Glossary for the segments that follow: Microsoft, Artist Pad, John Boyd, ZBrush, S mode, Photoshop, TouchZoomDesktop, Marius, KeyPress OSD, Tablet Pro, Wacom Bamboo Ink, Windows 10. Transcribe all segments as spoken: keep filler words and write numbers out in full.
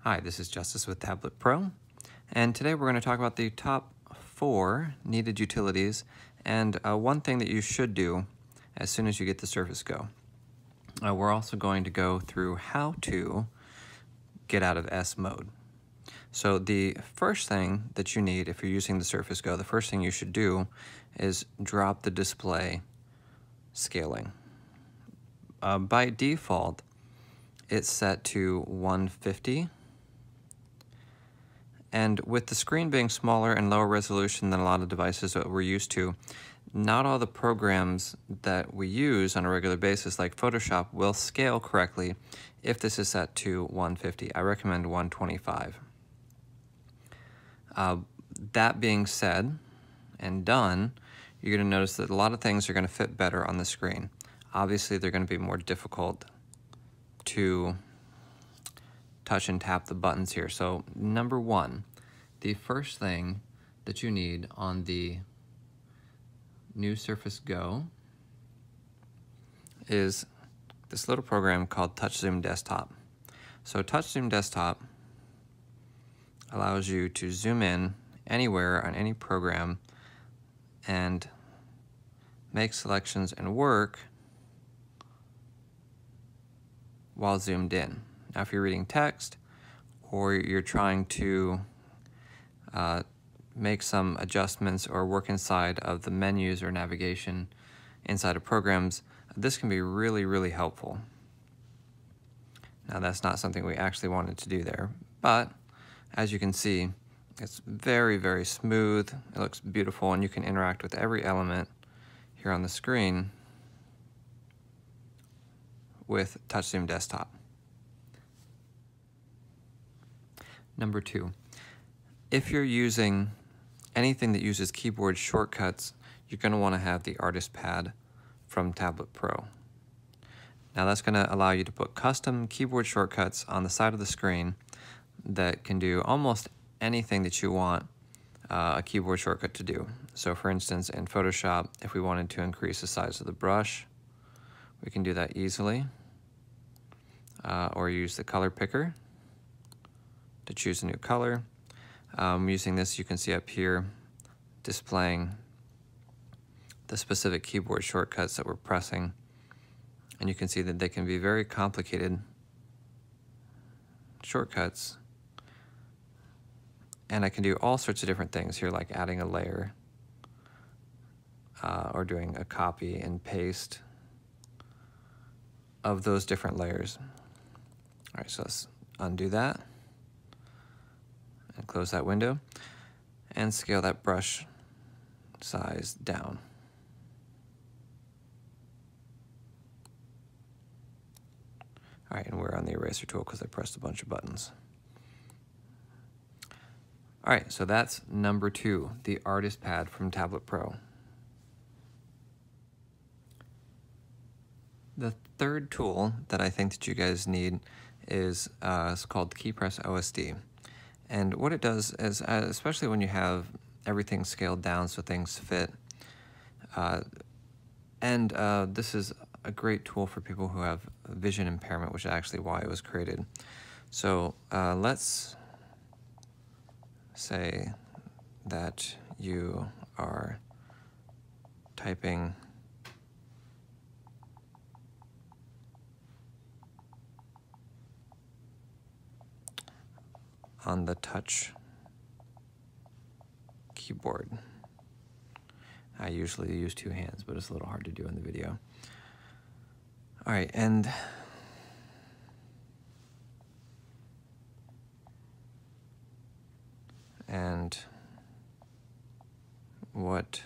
Hi, this is Justice with Tablet Pro, and today we're going to talk about the top four needed utilities and uh, one thing that you should do as soon as you get the Surface Go. Uh, we're also going to go through how to get out of S mode. So the first thing that you need if you're using the Surface Go, the first thing you should do is drop the display scaling. Uh, by default, it's set to one fifty. And with the screen being smaller and lower resolution than a lot of devices that we're used to, not all the programs that we use on a regular basis, like Photoshop, will scale correctly if this is set to one fifty. I recommend one twenty-five. Uh, that being said and done, you're going to notice that a lot of things are going to fit better on the screen. Obviously, they're going to be more difficult to touch and tap the buttons here. So number one, the first thing that you need on the new Surface Go is this little program called TouchZoomDesktop. So TouchZoomDesktop allows you to zoom in anywhere on any program and make selections and work while zoomed in. Now, if you're reading text or you're trying to uh, make some adjustments or work inside of the menus or navigation inside of programs, this can be really, really helpful. Now, that's not something we actually wanted to do there, but as you can see, it's very, very smooth. It looks beautiful, and you can interact with every element here on the screen with TouchZoomDesktop. Number two, if you're using anything that uses keyboard shortcuts, you're going to want to have the Artist Pad from Tablet Pro. Now, that's going to allow you to put custom keyboard shortcuts on the side of the screen that can do almost anything that you want uh, a keyboard shortcut to do. So for instance, in Photoshop, if we wanted to increase the size of the brush, we can do that easily, uh, or use the color picker to choose a new color. Um, using this, you can see up here displaying the specific keyboard shortcuts that we're pressing, and you can see that they can be very complicated shortcuts, and I can do all sorts of different things here, like adding a layer uh, or doing a copy and paste of those different layers. All right, so let's undo that and close that window and scale that brush size down. All right, and we're on the eraser tool because I pressed a bunch of buttons. All right, so that's number two, the Artist Pad from Tablet Pro. The third tool that I think that you guys need is uh, it's called KeyPress O S D. And what it does is, especially when you have everything scaled down so things fit, uh, and uh, this is a great tool for people who have vision impairment, which is actually why it was created. So uh, let's say that you are typing on the touch keyboard. I usually use two hands, but it's a little hard to do in the video. All right, and and what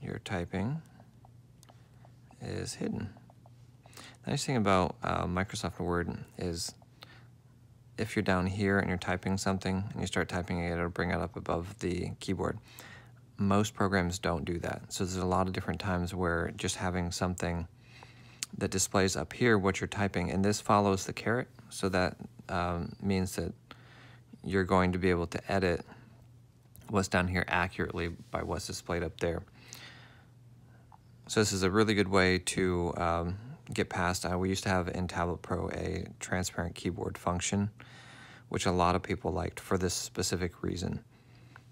you're typing is hidden. The nice thing about uh, Microsoft Word is if you're down here and you're typing something and you start typing it, it'll bring it up above the keyboard. Most programs don't do that. So there's a lot of different times where just having something that displays up here what you're typing, and this follows the caret, so that um, means that you're going to be able to edit what's down here accurately by what's displayed up there. So this is a really good way to um, get past. Uh, we used to have in Tablet Pro a transparent keyboard function, which a lot of people liked for this specific reason.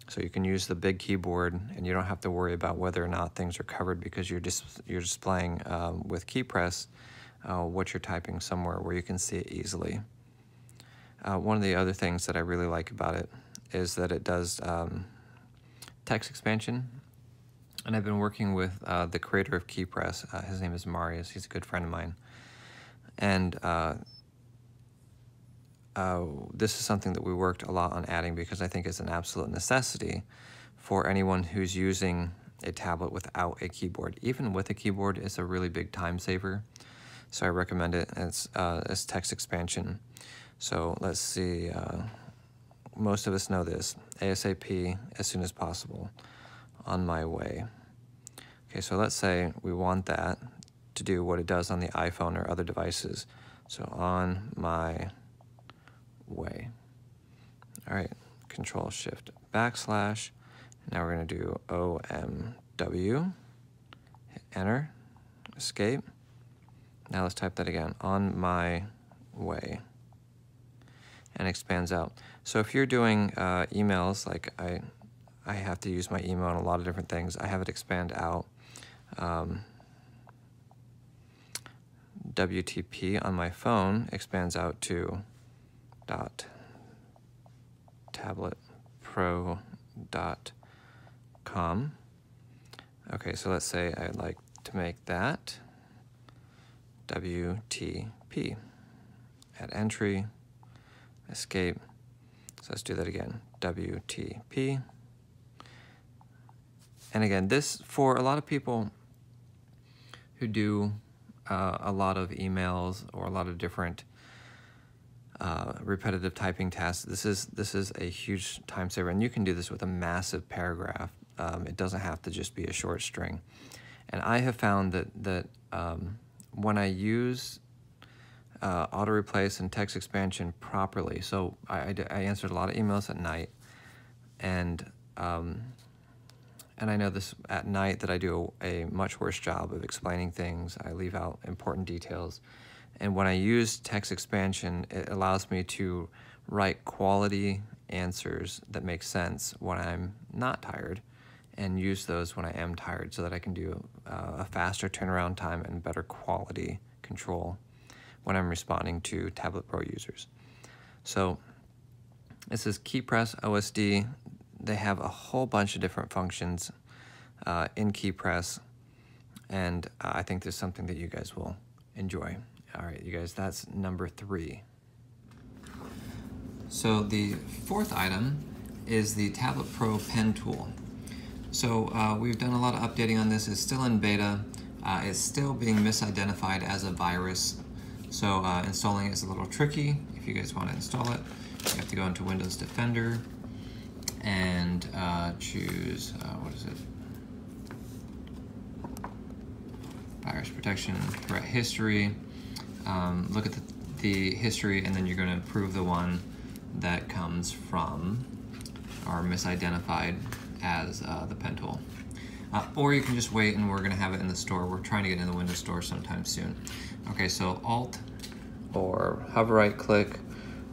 So you can use the big keyboard and you don't have to worry about whether or not things are covered, because you're just dis you're displaying um, with KeyPress uh, what you're typing somewhere where you can see it easily. Uh, one of the other things that I really like about it is that it does um, text expansion. And I've been working with uh, the creator of KeyPress. Uh, his name is Marius. He's a good friend of mine. And uh, uh, this is something that we worked a lot on adding, because I think it's an absolute necessity for anyone who's using a tablet without a keyboard. Even with a keyboard, it's a really big time saver. So I recommend it. It's, uh, it's text expansion. So let's see. Uh, most of us know this. ASAP, as soon as possible. On my way. Okay, so let's say we want that to do what it does on the iPhone or other devices. So on my way. All right, Control Shift backslash. Now we're gonna do O M W, hit enter, escape. Now let's type that again, on my way, and expands out. So if you're doing uh, emails, like I, I have to use my email on a lot of different things. I have it expand out um, W T P on my phone expands out to dot tablet pro dot com. Okay, so let's say I'd like to make that W T P at entry, escape. So let's do that again, W T P. And again, this, for a lot of people who do uh, a lot of emails or a lot of different uh, repetitive typing tasks, this is, this is a huge time saver. And you can do this with a massive paragraph. Um, it doesn't have to just be a short string. And I have found that, that um, when I use uh, auto-replace and text expansion properly, so I, I, I answered a lot of emails at night, and um, And I know this at night that I do a, a much worse job of explaining things. I leave out important details. And when I use text expansion, it allows me to write quality answers that make sense when I'm not tired, and use those when I am tired, so that I can do uh, a faster turnaround time and better quality control when I'm responding to Tablet Pro users. So this is KeyPress O S D. They have a whole bunch of different functions uh, in KeyPress, and uh, I think there's something that you guys will enjoy. All right, you guys, that's number three. So the fourth item is the Tablet Pro Pen Tool. So uh, we've done a lot of updating on this. It's still in beta. Uh, it's still being misidentified as a virus, so uh, installing it is a little tricky. If you guys want to install it, you have to go into Windows Defender, and uh, choose, uh, what is it? Virus protection, threat history. Um, look at the, the history, and then you're gonna approve the one that comes from or misidentified as uh, the pen tool. Uh, or you can just wait, and we're gonna have it in the store. We're trying to get in the Windows Store sometime soon. Okay, so Alt or hover right click,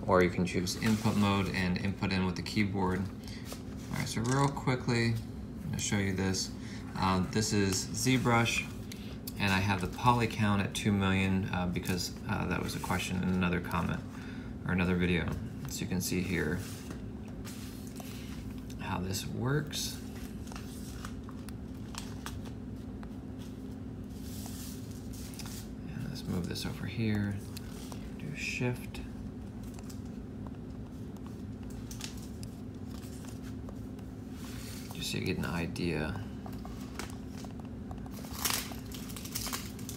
or you can choose input mode and input in with the keyboard. All right, so real quickly, I'm gonna show you this. Uh, this is ZBrush, and I have the poly count at two million uh, because uh, that was a question in another comment or another video. So you can see here how this works. And let's move this over here, do shift. So you get an idea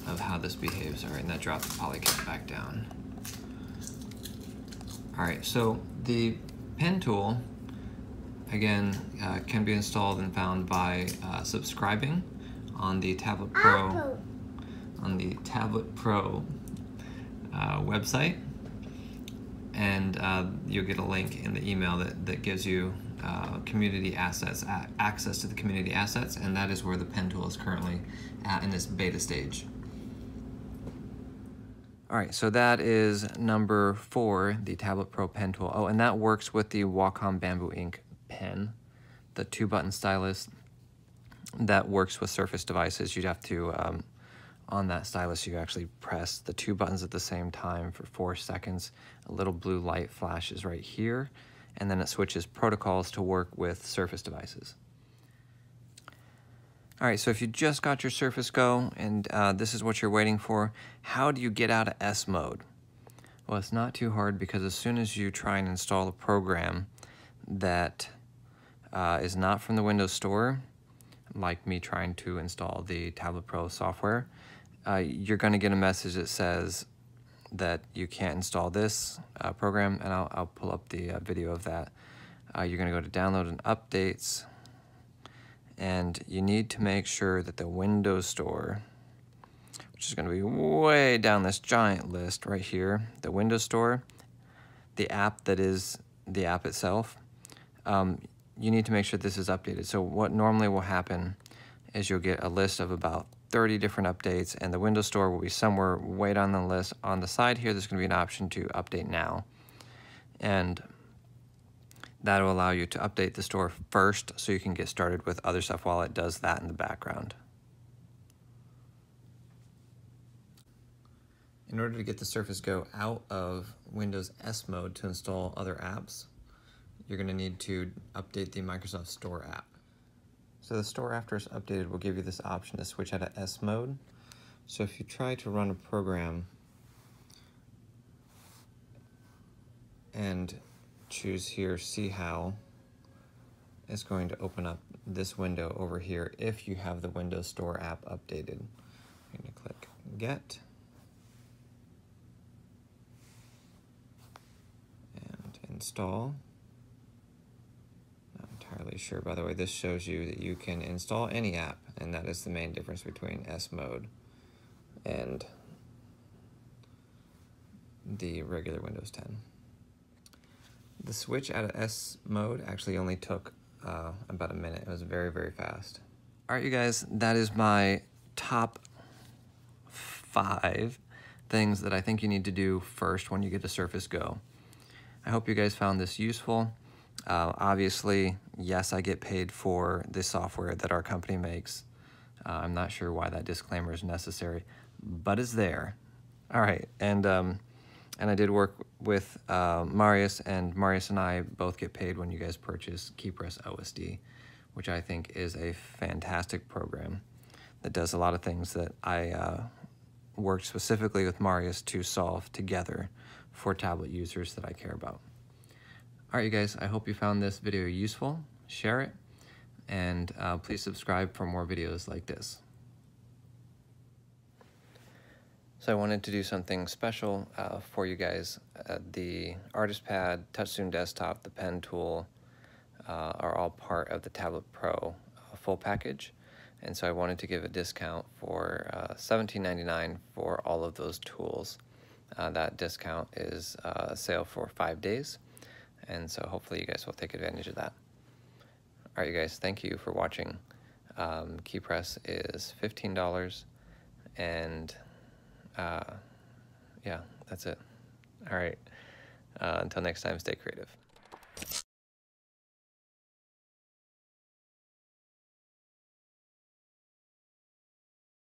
of how this behaves. All right, and that dropped the poly count back down. All right, so the pen tool, again, uh, can be installed and found by uh, subscribing on the Tablet Pro Apple. on the Tablet Pro uh, website, and uh, you'll get a link in the email that that gives you uh, community assets, access to the community assets, and that is where the pen tool is currently at in this beta stage. All right, so that is number four, the Tablet Pro pen tool. Oh, and that works with the Wacom Bamboo Ink pen, the two button stylus that works with Surface devices. You'd have to, um, on that stylus, you actually press the two buttons at the same time for four seconds. A little blue light flashes right here, and then it switches protocols to work with Surface devices. All right, so if you just got your Surface Go and uh, this is what you're waiting for, how do you get out of S mode? Well, it's not too hard, because as soon as you try and install a program that uh, is not from the Windows Store, like me trying to install the Tablet Pro software, uh, you're gonna get a message that says that you can't install this uh, program, and I'll, I'll pull up the uh, video of that. Uh, you're gonna go to Download and Updates, and you need to make sure that the Windows Store, which is going to be way down this giant list right here, the Windows Store, the app that is the app itself, um, you need to make sure this is updated. So what normally will happen is you'll get a list of about thirty different updates, and the Windows Store will be somewhere way down the list. On the side here, there's going to be an option to update now, and that'll allow you to update the store first so you can get started with other stuff while it does that in the background. In order to get the Surface Go out of Windows S mode to install other apps, you're gonna need to update the Microsoft Store app. So the store, after it's updated, will give you this option to switch out of S mode. So if you try to run a program and choose here, see how, it's going to open up this window over here if you have the Windows Store app updated. I'm going to click Get, and Install. Not entirely sure, by the way, this shows you that you can install any app, and that is the main difference between S mode and the regular Windows ten. The switch out of S mode actually only took uh, about a minute. It was very, very fast. All right, you guys, that is my top five things that I think you need to do first when you get a Surface Go. I hope you guys found this useful. Uh, obviously, yes, I get paid for the software that our company makes. Uh, I'm not sure why that disclaimer is necessary, but it's there. All right, and... Um, And I did work with uh, Marius, and Marius and I both get paid when you guys purchase KeyPress O S D, which I think is a fantastic program that does a lot of things that I uh, worked specifically with Marius to solve together for tablet users that I care about. All right, you guys, I hope you found this video useful. Share it, and uh, please subscribe for more videos like this. So I wanted to do something special uh, for you guys. Uh, the Artist Pad, TouchZoom Desktop, the Pen Tool uh, are all part of the Tablet Pro uh, full package. And so I wanted to give a discount for uh, seventeen ninety-nine for all of those tools. Uh, that discount is uh, a sale for five days. And so hopefully you guys will take advantage of that. All right, you guys, thank you for watching. Um, KeyPress is fifteen dollars, and Uh, yeah, that's it. All right. Uh, until next time, stay creative.